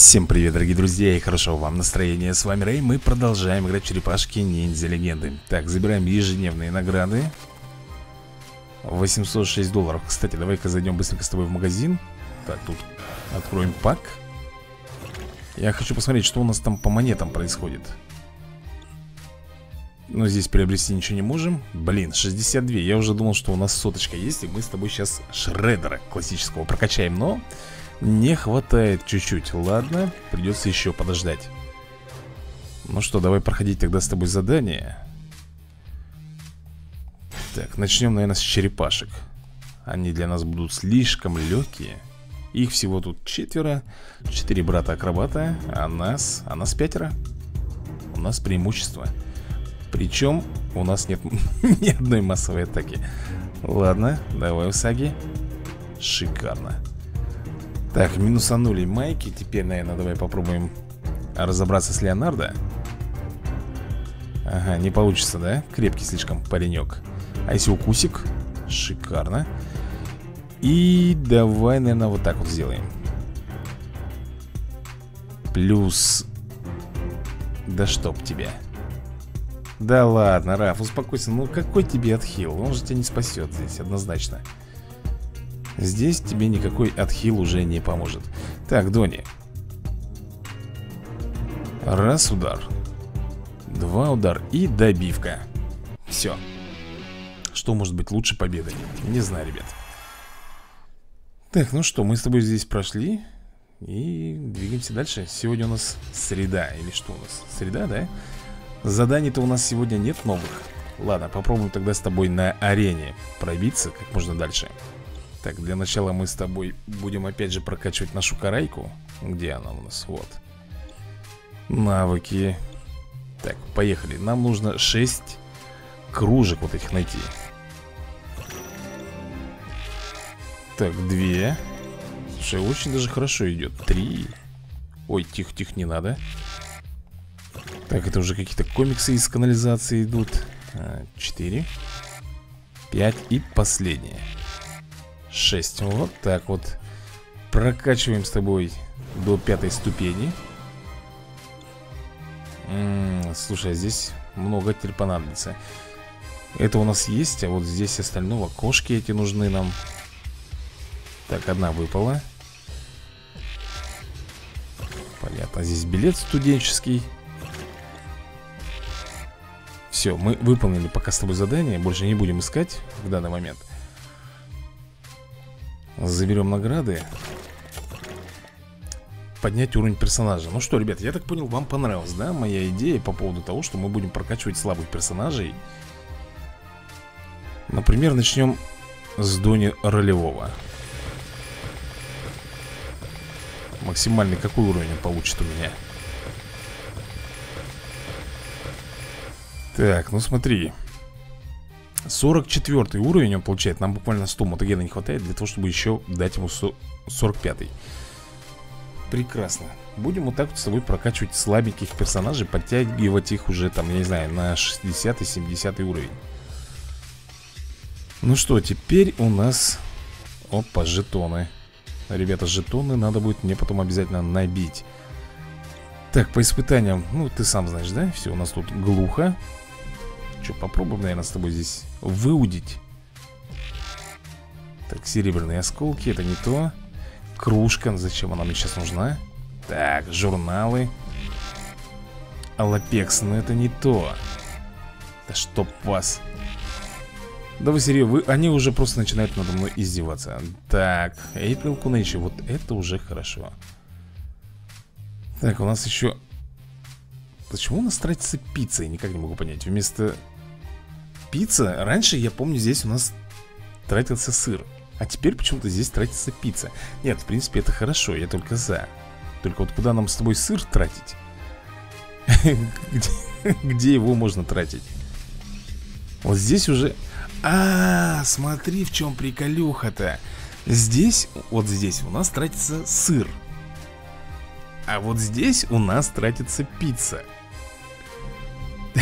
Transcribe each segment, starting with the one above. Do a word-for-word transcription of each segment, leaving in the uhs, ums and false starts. Всем привет, дорогие друзья, и хорошего вам настроения. С вами Рэй, мы продолжаем играть в черепашки ниндзя легенды. Так, забираем ежедневные награды. Восемьсот шесть долларов. Кстати, давай-ка зайдем быстренько с тобой в магазин. Так, тут откроем пак. Я хочу посмотреть, что у нас там по монетам происходит. Но здесь приобрести ничего не можем. Блин, шестьдесят два, я уже думал, что у нас соточка есть. И мы с тобой сейчас Шреддера классического прокачаем, но... не хватает чуть-чуть. Ладно, придется еще подождать. Ну что, давай проходить тогда с тобой задание. Так, начнем, наверное, с черепашек. Они для нас будут слишком легкие. Их всего тут четверо. Четыре брата-акробата. А нас... А нас пятеро. У нас преимущество. Причем у нас нет ни одной массовой атаки. Ладно, давай, Усаги. Шикарно. Так, минусанули майки. Теперь, наверное, давай попробуем разобраться с Леонардо. Ага, не получится, да? Крепкий слишком паренек. А если укусик? Шикарно. И давай, наверное, вот так вот сделаем. Плюс... да чтоб тебя. Да ладно, Раф, успокойся. Ну какой тебе отхил? Он же тебя не спасет здесь, однозначно. Здесь тебе никакой отхил уже не поможет. Так, Донни. Раз удар. Два удар и добивка. Все. Что может быть лучше победы? Не знаю, ребят. Так, ну что, мы с тобой здесь прошли. И двигаемся дальше. Сегодня у нас среда. Или что у нас? Среда, да? Заданий-то у нас сегодня нет новых. Ладно, попробуем тогда с тобой на арене пробиться как можно дальше. Так, для начала мы с тобой будем опять же прокачивать нашу карайку. Где она у нас? Вот. Навыки. Так, поехали. Нам нужно шесть кружек вот этих найти. Так, две. Слушай, очень даже хорошо идет. Три. Ой, тихо-тихо, не надо. Так, это уже какие-то комиксы из канализации идут. Четыре. Пять и последнее. шесть. Вот так вот. Прокачиваем с тобой до пятой ступени. М-м, слушай, здесь много теперь понадобится. Это у нас есть, а вот здесь остального. Кошки эти нужны нам. Так, одна выпала. Понятно, здесь билет студенческий. Все, мы выполнили пока с тобой задание. Больше не будем искать в данный момент. Заберем награды. Поднять уровень персонажа. Ну что, ребят, я так понял, вам понравилась, да, моя идея по поводу того, что мы будем прокачивать слабых персонажей. Например, начнем с Донни ролевого. Максимальный какой уровень он получит у меня? Так, ну смотри, сорок четвёртый уровень он получает. Нам буквально сто мотогена не хватает для того, чтобы еще дать ему сорок пятый. Прекрасно. Будем вот так вот с тобой прокачивать слабеньких персонажей, подтягивать их уже там, я не знаю, на шестидесятый-семидесятый уровень. Ну что, теперь у нас... опа, жетоны. Ребята, жетоны надо будет мне потом обязательно набить. Так, по испытаниям, ну ты сам знаешь, да? Все, у нас тут глухо. Что, попробуем, наверное, с тобой здесь выудить. Так, серебряные осколки, это не то. Кружка, зачем она мне сейчас нужна? Так, журналы. Алапекс, но это не то. Да чтоб вас. Да вы серьезно, вы... они уже просто начинают надо мной издеваться. Так, Эйпл Куныча, вот это уже хорошо. Так, у нас еще... почему у нас тратится пицца, я никак не могу понять. Вместо пицца, раньше, я помню, здесь у нас тратился сыр, а теперь почему-то здесь тратится пицца. Нет, в принципе, это хорошо, я только за. Только вот куда нам с тобой сыр тратить? Где его можно тратить? Вот здесь уже... а, смотри, в чем приколюха-то. Здесь, вот здесь у нас тратится сыр, а вот здесь у нас тратится пицца.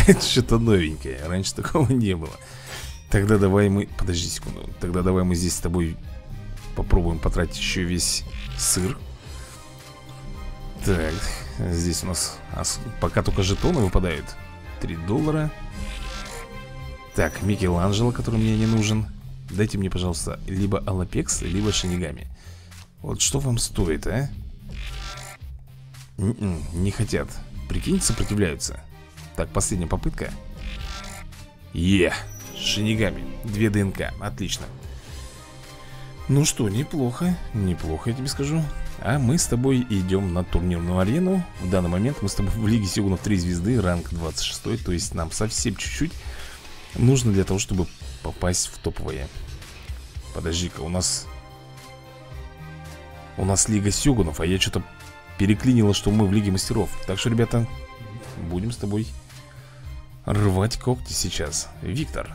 Это что-то новенькое. Раньше такого не было. Тогда давай мы... подожди секунду. Тогда давай мы здесь с тобой попробуем потратить еще весь сыр. Так, здесь у нас пока только жетоны выпадают. Три доллара. Так, Микеланджело, который мне не нужен. Дайте мне, пожалуйста, либо Алапекс, либо Шинигами. Вот что вам стоит, а? Не, не хотят. Прикиньте, сопротивляются. Так, последняя попытка. Е, Шинигами, две ДНК, отлично. Ну что, неплохо, неплохо, я тебе скажу. А мы с тобой идем на турнирную арену. В данный момент мы с тобой в Лиге Сюгунов три звезды, ранг двадцать шесть. То есть нам совсем чуть-чуть нужно для того, чтобы попасть в топовые. Подожди-ка, у нас... У нас Лига Сюгунов, а я что-то переклинило, что мы в Лиге Мастеров. Так что, ребята, будем с тобой рвать когти сейчас. Виктор.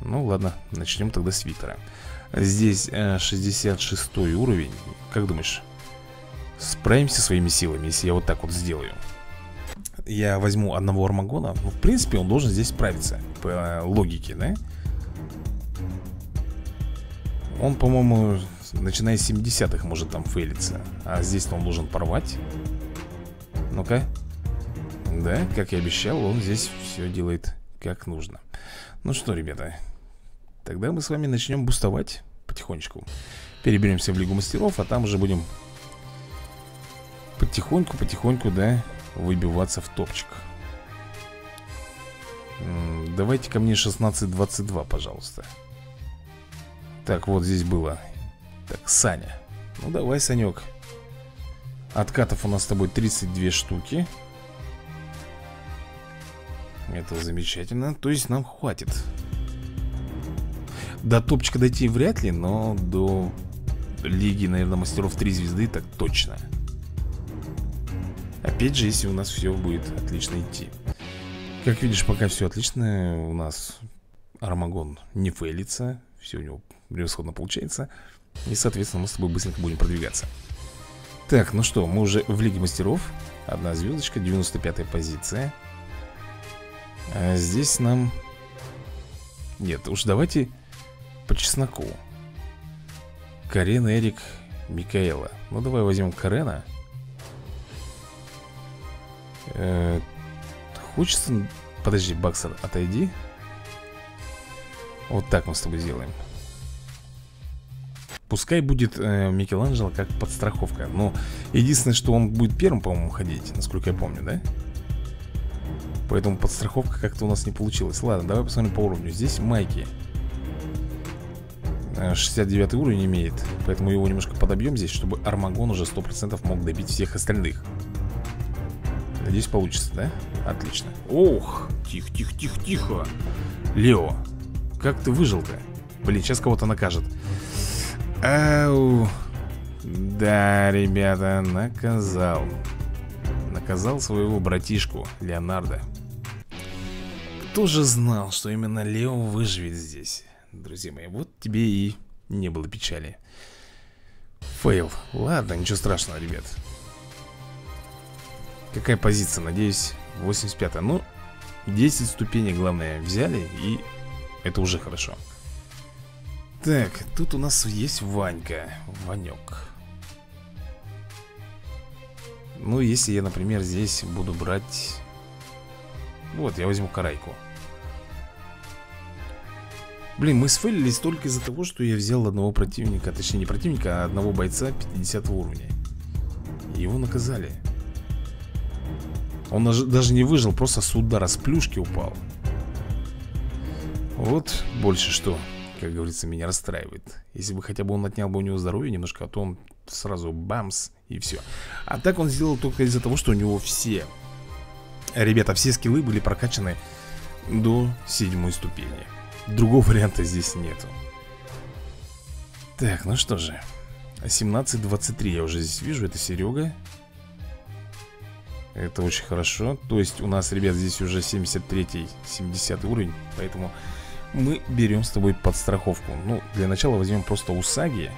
Ну ладно, начнем тогда с Виктора. Здесь шестьдесят шестой уровень. Как думаешь, справимся своими силами, если я вот так вот сделаю? Я возьму одного Армагона. Ну, в принципе, он должен здесь справиться. По логике, да? Он, по-моему, начиная с семидесятых может там фейлиться. А здесь-то он должен порвать. Ну-ка. Да, как и обещал, он здесь все делает как нужно. Ну что, ребята, тогда мы с вами начнем бустовать потихонечку. Переберемся в Лигу Мастеров, а там уже будем потихоньку-потихоньку, да, выбиваться в топчик. Давайте ко мне шестнадцать двадцать два, пожалуйста. Так, вот здесь было. Так, Саня. Ну давай, Санек. Откатов у нас с тобой тридцать две штуки. Это замечательно. То есть нам хватит. До топчика дойти вряд ли, но до Лиги, наверное, Мастеров три звезды так точно. Опять же, если у нас все будет отлично идти. Как видишь, пока все отлично. У нас Армагон не фейлится. Все у него превосходно получается. И, соответственно, мы с тобой быстренько будем продвигаться. Так, ну что, мы уже в Лиге Мастеров. Одна звездочка, девяносто пятая позиция. А здесь нам... Нет, уж давайте по чесноку. Карен, Эрик, Микаэла. Ну давай возьмем Карена. Э-э- Хочется... Подожди, Баксер, отойди. Вот так мы с тобой сделаем. Пускай будет э, Микеланджело как подстраховка. Но единственное, что он будет первым, по-моему, ходить, насколько я помню, да? Поэтому подстраховка как-то у нас не получилась. Ладно, давай посмотрим по уровню. Здесь Майки шестьдесят девятый уровень имеет. Поэтому его немножко подобьем здесь, чтобы Армагон уже сто процентов мог добить всех остальных. Надеюсь, получится, да? Отлично. Ох, тихо-тихо-тихо-тихо. Лео, как ты выжил-то? Блин, сейчас кого-то накажет. Ау. Да, ребята, наказал. Наказал своего братишку Леонардо. Кто же знал, что именно Лео выживет здесь? Друзья мои, вот тебе и не было печали. Фейл. Ладно, ничего страшного, ребят. Какая позиция, надеюсь, восемьдесят пятая. Ну, десять ступеней, главное, взяли. И это уже хорошо. Так, тут у нас есть Ванька. Ванек. Ну, если я, например, здесь буду брать... Вот, я возьму Карайку. Блин, мы сфейлились только из-за того, что я взял одного противника. Точнее, не противника, а одного бойца пятидесятого уровня. Его наказали. Он даже не выжил, просто с удара с плюшки упал. Вот больше что, как говорится, меня расстраивает. Если бы хотя бы он отнял бы у него здоровье немножко, а то он сразу бамс и все. А так он сделал только из-за того, что у него все, ребята, все скиллы были прокачаны до седьмой ступени. Другого варианта здесь нету. Так, ну что же, семнадцать двадцать три я уже здесь вижу, это Серега. Это очень хорошо. То есть у нас, ребят, здесь уже семьдесят третий, семидесятый уровень. Поэтому мы берем с тобой подстраховку. Ну, для начала возьмем просто Усаги.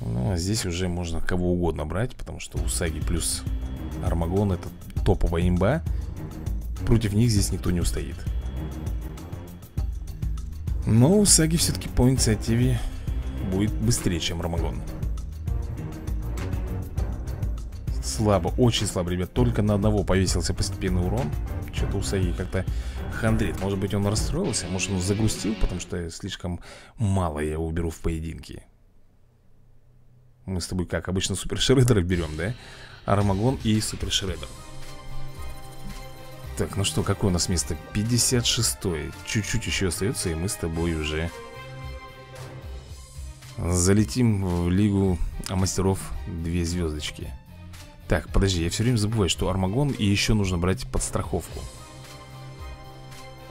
Ну, а здесь уже можно кого угодно брать, потому что Усаги плюс Армагон — это топовая имба. Против них здесь никто не устоит. Но Усаги все-таки по инициативе будет быстрее, чем Армагон. слабо, очень слабо, ребят. Только на одного повесился постепенный урон. Что-то у Саи как-то хандрит. Может быть, он расстроился, может, он загрустил, потому что слишком мало я его беру в поединке. Мы с тобой, как обычно, Супер Шреддера берем, да? Армагон и Супер Шреддер. Так, ну что, какое у нас место? пятьдесят шестое. Чуть-чуть еще остается, и мы с тобой уже залетим в Лигу Мастеров. Две звездочки. Так, подожди, я все время забываю, что Армагон, и еще нужно брать подстраховку.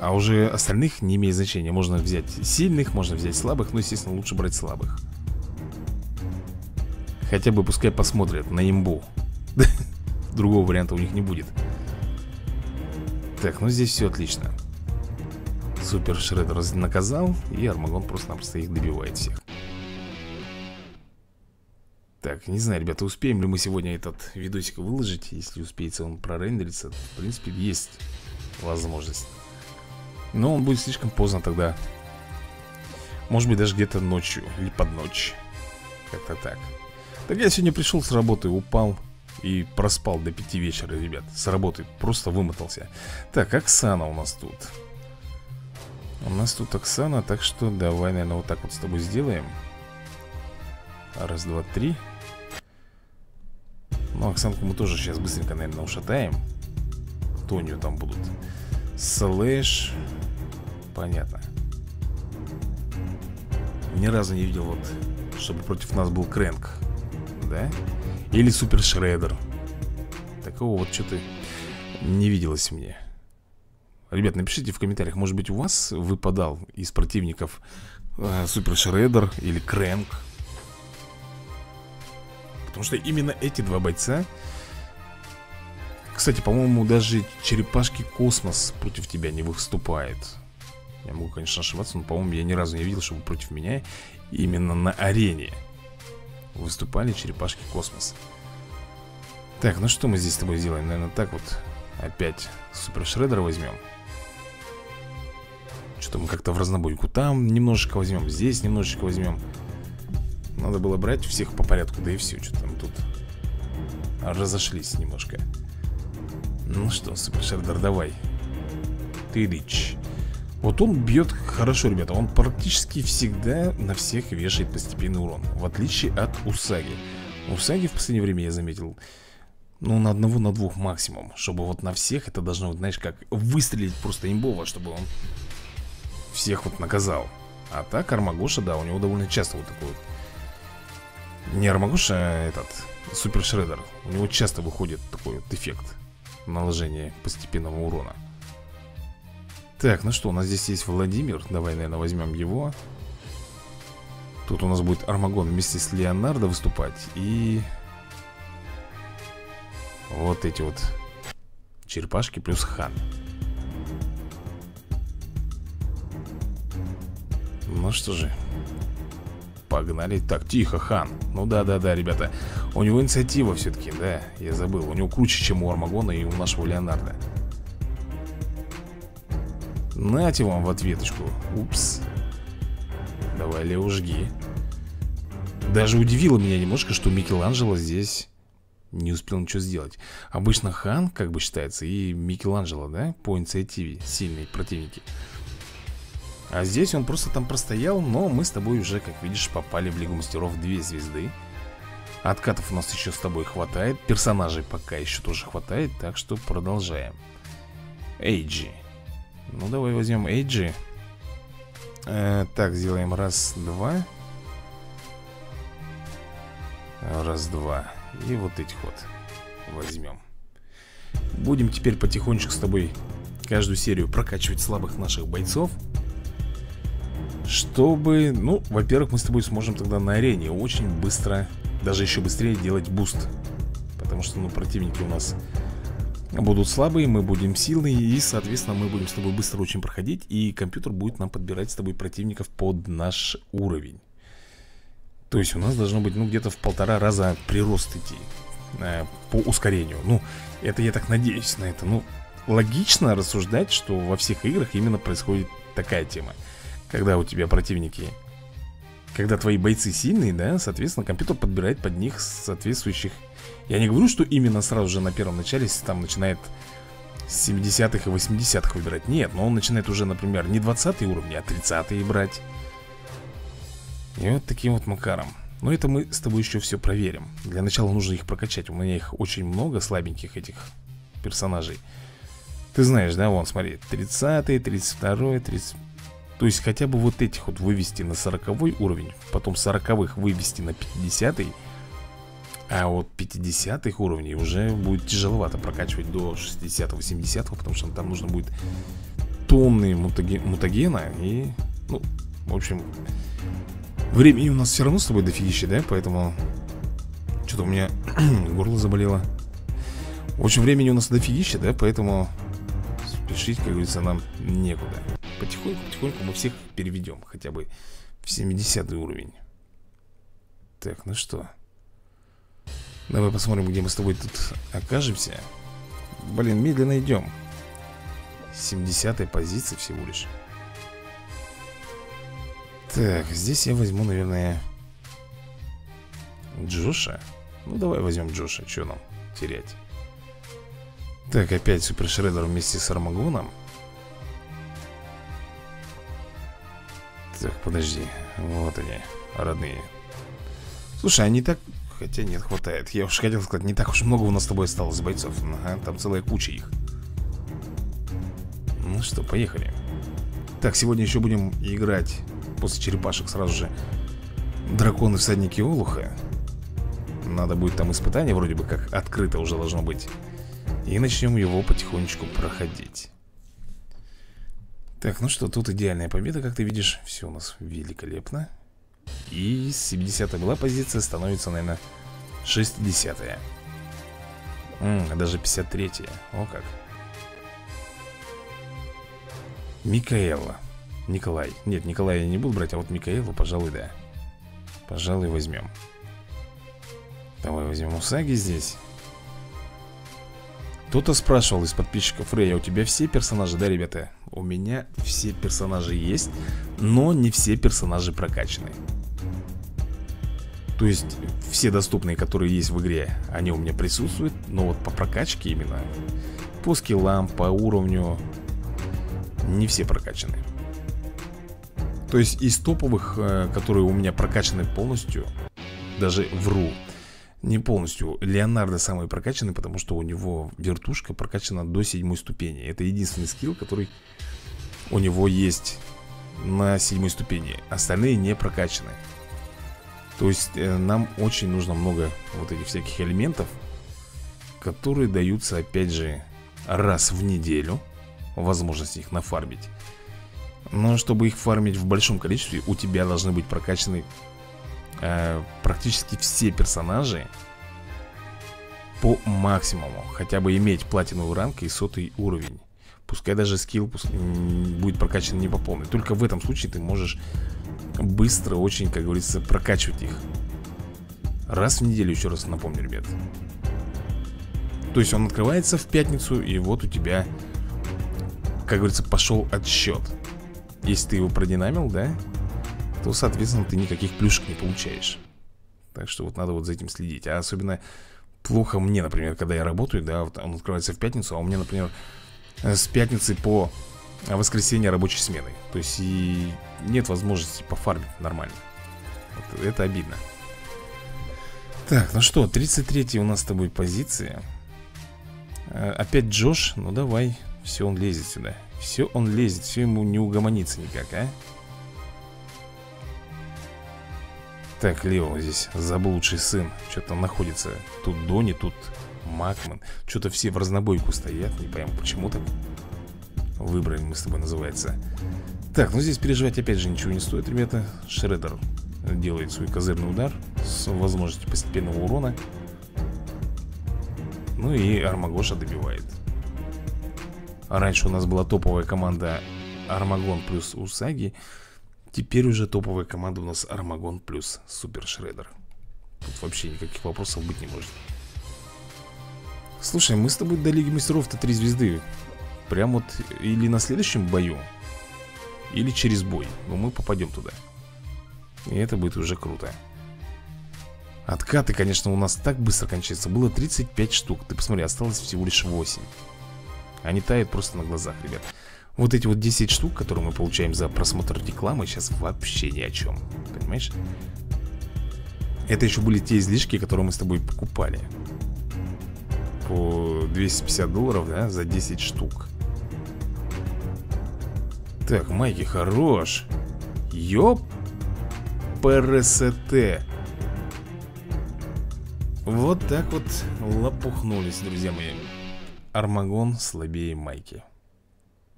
А уже остальных не имеет значения. Можно взять сильных, можно взять слабых, но, естественно, лучше брать слабых. Хотя бы пускай посмотрят на имбу. Другого варианта у них не будет. Так, ну здесь все отлично. Супер Шреддер наказал, и Армагон просто-напросто их добивает всех. Так, не знаю, ребята, успеем ли мы сегодня этот видосик выложить. Если успеется он прорендериться, в принципе, есть возможность. Но он будет слишком поздно тогда. Может быть, даже где-то ночью или под ночь. Как-то так. Так я сегодня пришел с работы, упал и проспал до пяти вечера, ребят. С работы просто вымотался. Так, Оксана у нас тут. У нас тут Оксана, так что давай, наверное, вот так вот с тобой сделаем. Раз, два, три. Ну, Оксанку мы тоже сейчас быстренько, наверное, ушатаем. Кто у нее там будут? Слэш. Понятно. Ни разу не видел, вот, чтобы против нас был Крэнг, да? Или Супер Шреддер. Такого вот что-то не виделось мне. Ребят, напишите в комментариях, может быть, у вас выпадал из противников э, Супер Шреддер или Крэнг. Потому что именно эти два бойца. Кстати, по-моему, даже Черепашки Космос против тебя не выступает. Я могу, конечно, ошибаться, но, по-моему, я ни разу не видел, чтобы против меня именно на арене выступали Черепашки Космос. Так, ну что мы здесь с тобой сделаем? Наверное, так вот опять Супер Шреддера возьмем. Что-то мы как-то в разнобойку. Там немножечко возьмем, здесь немножечко возьмем. Надо было брать всех по порядку, да и все, что там тут разошлись немножко. Ну что, Супер Шреддер, давай. Ты дичь. Вот он бьет хорошо, ребята. Он практически всегда на всех вешает постепенный урон, в отличие от Усаги. Усаги в последнее время я заметил, ну, на одного, на двух максимум. Чтобы вот на всех это должно, вот, знаешь, как выстрелить просто имбово, чтобы он всех вот наказал. А так Армагоша, да, у него довольно часто вот такой вот. Не Армагоша, а этот Супер Шреддер. У него часто выходит такой вот эффект наложения постепенного урона. Так, ну что, у нас здесь есть Владимир. Давай, наверное, возьмем его. Тут у нас будет Армагон вместе с Леонардо выступать. И вот эти вот черепашки плюс Хан. Ну что же, погнали. Так, тихо, Хан. Ну да-да-да, ребята. У него инициатива все-таки, да, я забыл. У него круче, чем у Армагона и у нашего Леонардо. Нате вам в ответочку. Упс. Давай, Лео, жги. Даже удивило меня немножко, что Микеланджело здесь не успел ничего сделать. Обычно Хан, как бы считается, и Микеланджело, да, по инициативе сильные противники. А здесь он просто там простоял, но мы с тобой уже, как видишь, попали в Лигу Мастеров две звезды. Откатов у нас еще с тобой хватает, персонажей пока еще тоже хватает, так что продолжаем. Эйджи. Ну давай возьмем Эйджи. э, Так, сделаем раз, два. Раз, два. И вот этих вот возьмем. Будем теперь потихонечку с тобой каждую серию прокачивать слабых наших бойцов. Чтобы, ну, во-первых, мы с тобой сможем тогда на арене очень быстро, даже еще быстрее делать буст. Потому что, ну, противники у нас будут слабые, мы будем сильные, и, соответственно, мы будем с тобой быстро очень проходить. И компьютер будет нам подбирать с тобой противников под наш уровень. То есть у нас должно быть, ну, где-то в полтора раза прирост идти э, по ускорению. Ну, это я так надеюсь на это. Ну, логично рассуждать, что во всех играх именно происходит такая тема. Когда у тебя противники, когда твои бойцы сильные, да, соответственно, компьютер подбирает под них соответствующих Я не говорю, что именно сразу же на первом начале там начинает с семидесятых и восьмидесятых выбирать. Нет, но он начинает уже, например, не двадцатые уровни, а тридцатые брать. И вот таким вот макаром. Но это мы с тобой еще все проверим. Для начала нужно их прокачать. У меня их очень много, слабеньких этих персонажей. Ты знаешь, да, вон, смотри, тридцатый, тридцать второй, тридцать... То есть хотя бы вот этих вот вывести на сороковой уровень. Потом сороковых вывести на пятидесятый. А вот пятидесятых уровней уже будет тяжеловато прокачивать до шестидесятого, семидесятого. Потому что там нужно будет тонны мутаген, мутагена. И, ну, в общем... Времени у нас все равно с тобой дофигище, да? Поэтому... Что-то у меня горло заболело. В общем, времени у нас дофигище, да? Поэтому спешить, как говорится, нам некуда. Потихоньку, потихоньку мы всех переведем. Хотя бы в семидесятый уровень. Так, ну что? Давай посмотрим, где мы с тобой тут окажемся. Блин, медленно идем. семидесятая позиция всего лишь. Так, здесь я возьму, наверное, Джоша. Ну, давай возьмем Джоша, что нам терять. Так, опять Супер Шреддер вместе с Армагоном. Так, подожди. Вот они, родные. Слушай, они так... Хотя нет, хватает. Я уж хотел сказать, не так уж много у нас с тобой осталось бойцов. Ага, там целая куча их. Ну что, поехали. Так, сегодня еще будем играть... После черепашек сразу же Драконы всадники Олуха. Надо будет там испытание, вроде бы как открыто уже должно быть. И начнем его потихонечку проходить. Так, ну что, тут идеальная победа, как ты видишь. Все у нас великолепно. И семидесятая была позиция, становится, наверное, шестидесятая. М-м, даже пятьдесят третья. О как. Микаэла. Николай. Нет, Николая я не буду брать, а вот Микаэла, пожалуй, да. Пожалуй, возьмем. Давай возьмем Усаги здесь. Кто-то спрашивал из подписчиков: Рэй, а у тебя все персонажи? Да, ребята, у меня все персонажи есть, но не все персонажи прокачаны. То есть все доступные, которые есть в игре, они у меня присутствуют, но вот по прокачке именно, по скиллам, по уровню, не все прокачаны. То есть из топовых, которые у меня прокачаны полностью, даже вру, не полностью, Леонардо самый прокачанный, потому что у него вертушка прокачана до седьмой ступени. Это единственный скилл, который у него есть на седьмой ступени. Остальные не прокачаны. То есть нам очень нужно много вот этих всяких элементов, которые даются, опять же, раз в неделю. Возможность их нафармить. Но чтобы их фармить в большом количестве, у тебя должны быть прокачаны э, практически все персонажи по максимуму. Хотя бы иметь платиновый ранг и сотый уровень. Пускай даже скилл пускай будет прокачан не по полной. Только в этом случае ты можешь быстро очень, как говорится, прокачивать их. Раз в неделю, еще раз напомню, ребят. То есть он открывается в пятницу, и вот у тебя, как говорится, пошел отсчет. Если ты его продинамил, да, то, соответственно, ты никаких плюшек не получаешь. Так что вот надо вот за этим следить. А особенно плохо мне, например, когда я работаю, да, вот он открывается в пятницу, а у меня, например, с пятницы по воскресенье рабочей смены. То есть и нет возможности пофармить нормально. Вот это обидно. Так, ну что, тридцать третья у нас с тобой позиция. Опять Джош, ну давай. Все он лезет сюда. Все он лезет, все ему не угомонится никак, а? Так, Лео здесь заблудший сын. Что-то находится. Тут Донни, тут Макман. Что-то все в разнобойку стоят. Не пойму, почему так. Выбрали мы с тобой, называется. Так, ну здесь переживать опять же ничего не стоит, ребята. Шреддер делает свой козырный удар с возможностью постепенного урона. Ну и Армагоша добивает. Раньше у нас была топовая команда Армагон плюс Усаги. Теперь уже топовая команда у нас Армагон плюс Супер Шреддер. Тут вообще никаких вопросов быть не может. Слушай, мы с тобой до Лиги Мастеров-то три звезды. Прям вот или на следующем бою, или через бой. Но мы попадем туда. И это будет уже круто. Откаты, конечно, у нас так быстро кончаются. Было тридцать пять штук. Ты посмотри, осталось всего лишь восемь. Они тают просто на глазах, ребят. Вот эти вот десять штук, которые мы получаем за просмотр рекламы, сейчас вообще ни о чем. Понимаешь? Это еще были те излишки, которые мы с тобой покупали. По двести пятьдесят долларов, да, за десять штук. Так, майки, хорош. Ёп. ПРСТ. Вот так вот лопухнулись, друзья мои. Армагон слабее майки.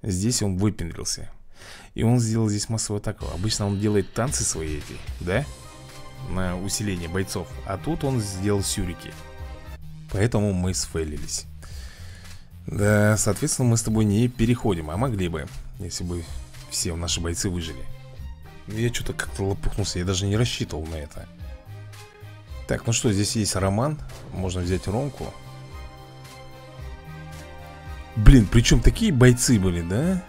Здесь он выпендрился. И он сделал здесь массовую атаку. Обычно он делает танцы свои эти, да? На усиление бойцов. А тут он сделал сюрики. Поэтому мы сфейлились. Да, соответственно, мы с тобой не переходим. А могли бы, если бы все наши бойцы выжили. Я что-то как-то лопухнулся. Я даже не рассчитывал на это. Так, ну что, здесь есть роман. Можно взять ромку. Блин, причем такие бойцы были, да?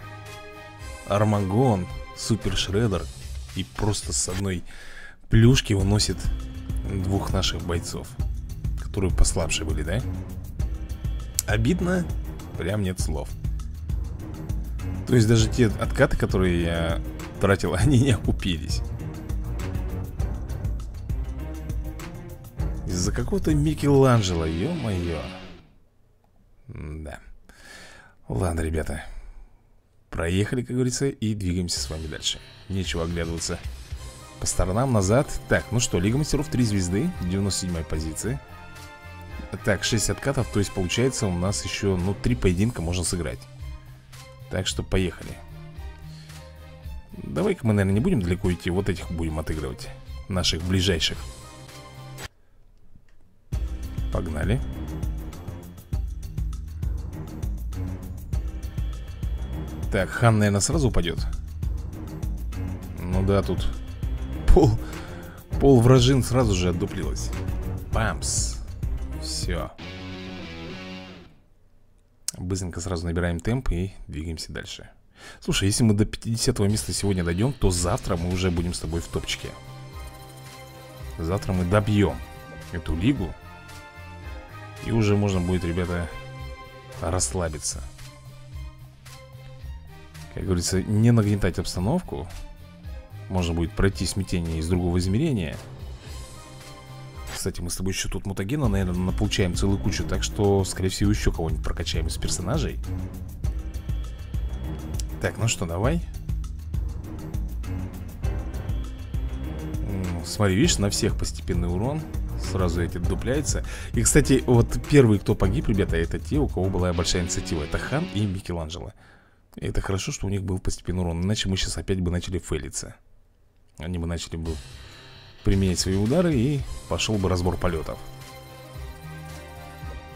Армагон, Супер Шреддер. И просто с одной плюшки выносит двух наших бойцов, которые послабше были, да? Обидно? Прям нет слов. То есть даже те откаты, которые я тратил, они не окупились. Из-за какого-то Микеланджело, ё-моё. Да. Ладно, ребята, проехали, как говорится, и двигаемся с вами дальше. Нечего оглядываться по сторонам, назад. Так, ну что, Лига Мастеров три звезды, девяносто седьмая позиция. Так, шесть откатов, то есть получается у нас еще, ну, три поединка можно сыграть. Так что поехали. Давай-ка мы, наверное, не будем далеко идти. Вот этих будем отыгрывать, наших ближайших. Погнали. Так, Хан, наверное, сразу упадет. Ну да, тут пол, пол вражин сразу же отдуплилось. Бамс. Все. Быстренько сразу набираем темп и двигаемся дальше. Слушай, если мы до пятидесятого места сегодня дойдем, то завтра мы уже будем с тобой в топчике. Завтра мы добьем эту лигу. И уже можно будет, ребята, расслабиться. Как говорится, не нагнетать обстановку. Можно будет пройти смятение из другого измерения. Кстати, мы с тобой еще тут мутагена, наверное, получаем целую кучу. Так что, скорее всего, еще кого-нибудь прокачаем из персонажей. Так, ну что, давай. Смотри, видишь, на всех постепенный урон. Сразу эти дупляются. И, кстати, вот первые, кто погиб, ребята, это те, у кого была большая инициатива. Это Хан и Микеланджело. Это хорошо, что у них был постепенный урон. Иначе мы сейчас опять бы начали фейлиться. Они бы начали бы применять свои удары, и пошел бы разбор полетов.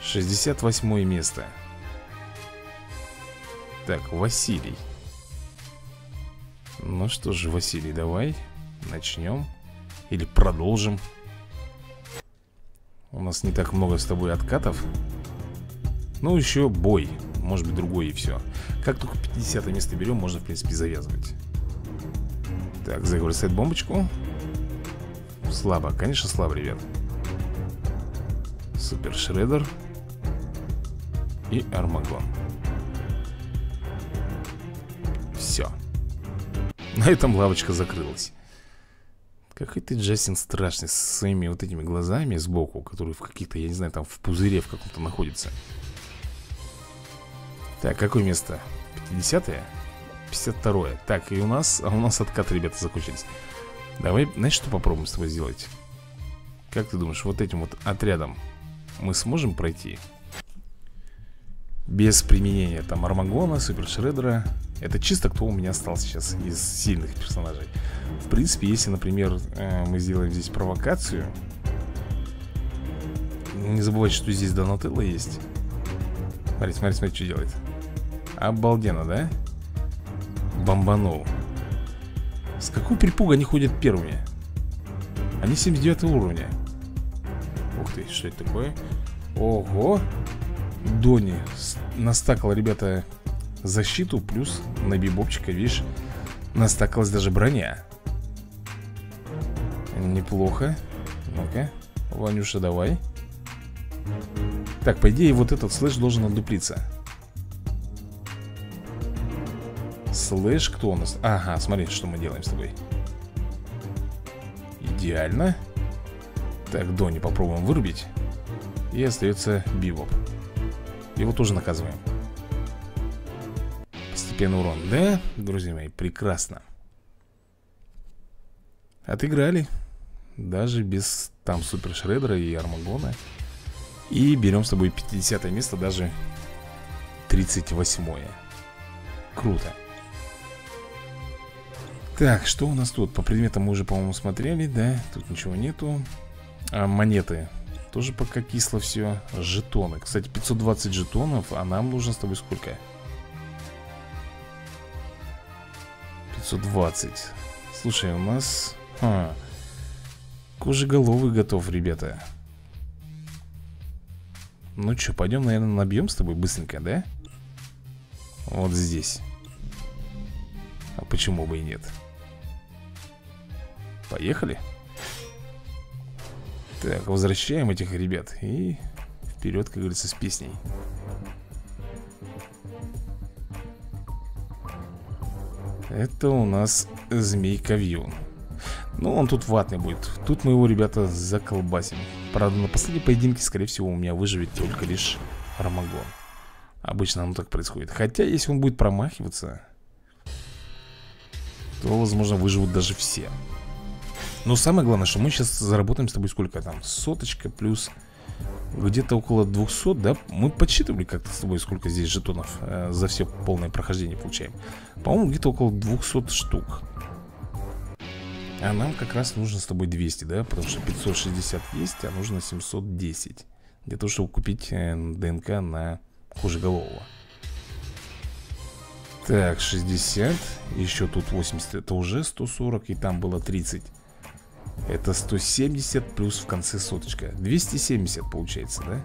шестьдесят восьмое место. Так, Василий. Ну что же, Василий, давай начнем. Или продолжим. У нас не так много с тобой откатов. Ну еще бой. Может быть, другой, и все. Как только пятидесятое место берем, можно, в принципе, завязывать. Так, загрузит бомбочку. Слабо, конечно, слабо, ребят. Супер Шреддер и Армагон. Все. На этом лавочка закрылась. Какой ты, Джастин, страшный, со своими вот этими глазами сбоку, которые в каких-то, я не знаю, там в пузыре в каком-то находится. Так, какое место? пятидесятое? пятьдесят второе. Так, и у нас, а у нас откаты, ребята, закончились. Давай, знаешь, что попробуем с тобой сделать? Как ты думаешь, вот этим вот отрядом мы сможем пройти? Без применения там Армагона, Супер Шреддера. Это чисто кто у меня остался сейчас из сильных персонажей. В принципе, если, например, мы сделаем здесь провокацию. Не забывайте, что здесь Донателло есть. Смотри, смотри, смотри, что делает. Обалденно, да? Бомбанул. С какой перепуга они ходят первыми? Они семьдесят девятого уровня. Ух ты, что это такое? Ого! Донни настакал, ребята, защиту. Плюс на бибопчика, видишь, настакалась даже броня. Неплохо. Ну-ка. Ванюша, давай. Так, по идее, вот этот Слэш должен отдуплиться. Слэш, кто у нас? Ага, смотри, что мы делаем с тобой. Идеально. Так, Донни попробуем вырубить. И остается Бибоп. Его тоже наказываем. Постепенный урон, да? Друзья мои, прекрасно. Отыграли. Даже без там Супер Шреддера и Армагона. И берем с тобой пятидесятое место, даже тридцать восьмое. Круто. Так, что у нас тут? По предметам мы уже, по-моему, смотрели, да? Тут ничего нету. А монеты тоже пока кисло все. Жетоны. Кстати, пятьсот двадцать жетонов, а нам нужно с тобой сколько? пятьсот двадцать. Слушай, у нас... А, Хужеголовый готов, ребята. Ну что, пойдем, наверное, набьем с тобой быстренько, да? Вот здесь. А почему бы и нет? Поехали. Так, возвращаем этих ребят. И вперед, как говорится, с песней. Это у нас Змей Кавьюн. Ну, он тут ватный будет. Тут мы его, ребята, заколбасим. Правда, на последней поединке, скорее всего, у меня выживет только лишь Армагон. Обычно оно так происходит. Хотя, если он будет промахиваться, то, возможно, выживут даже все. Но самое главное, что мы сейчас заработаем с тобой сколько там? Соточка плюс где-то около двухсот, да? Мы подсчитывали как-то с тобой, сколько здесь жетонов э, за все полное прохождение получаем. По-моему, где-то около двухсот штук. А нам как раз нужно с тобой двести, да? Потому что пятьсот шестьдесят есть, а нужно семьсот десять. Для того, чтобы купить ДНК на Хужеголового. Так, шестьдесят. Еще тут восемьдесят, это уже сто сорок. И там было тридцать. Это сто семьдесят плюс в конце соточка. двести семьдесят получается, да?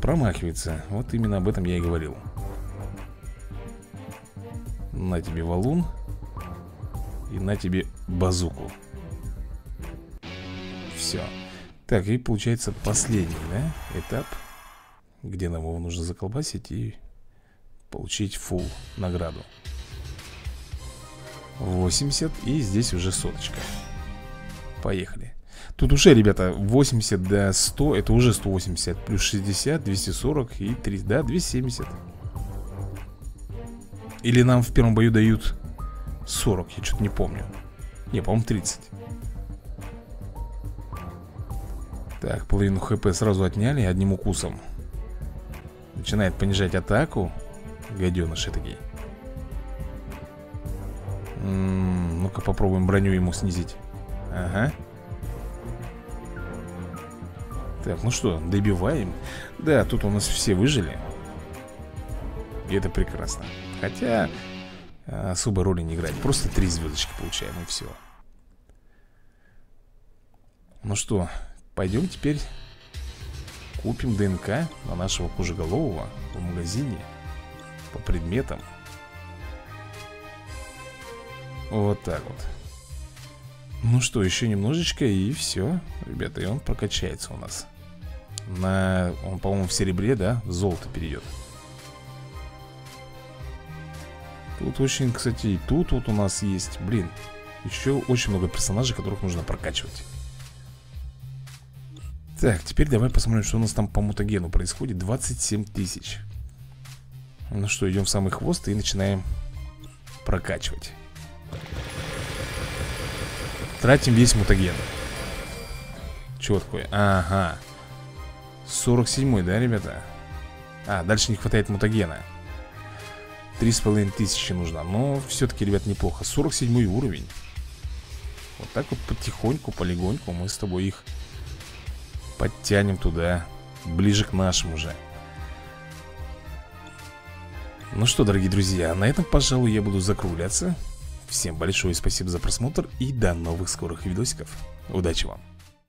Промахивается. Вот именно об этом я и говорил. На тебе валун. И на тебе базуку. Все. Так, и получается последний, да, этап, где нам его нужно заколбасить и получить фулл награду. восемьдесят. И здесь уже соточка. Поехали. Тут уже, ребята, восемьдесят до ста. Это уже сто восемьдесят. Плюс шестьдесят, двести сорок и тридцать. Да, двести семьдесят. Или нам в первом бою дают... сорок, я что-то не помню. Не, по-моему, тридцать. Так, половину хп сразу отняли одним укусом. Начинает понижать атаку. Гаденыши такие. Ну-ка попробуем броню ему снизить. Ага. Так, ну что, добиваем. Да, тут у нас все выжили. И это прекрасно. Хотя... особой роли не играет. Просто три звездочки получаем и все. Ну что, пойдем теперь купим ДНК на нашего Хужеголового в магазине по предметам. Вот так вот. Ну что, еще немножечко и все, ребята, и он прокачается у нас. На... он, по-моему, в серебре, да? В золото перейдет. Тут очень, кстати, и тут вот у нас есть, блин, еще очень много персонажей, которых нужно прокачивать. Так, теперь давай посмотрим, что у нас там по мутагену происходит. двадцать семь тысяч. Ну что, идем в самый хвост и начинаем прокачивать. Тратим весь мутаген. Чего такое? Ага. сорок седьмой, да, ребята? А, дальше не хватает мутагена. Три с половиной тысячи нужно. Но все-таки, ребят, неплохо. сорок седьмой уровень. Вот так вот потихоньку, полегоньку мы с тобой их подтянем туда, ближе к нашему же. Ну что, дорогие друзья, на этом, пожалуй, я буду закругляться. Всем большое спасибо за просмотр и до новых скорых видосиков. Удачи вам!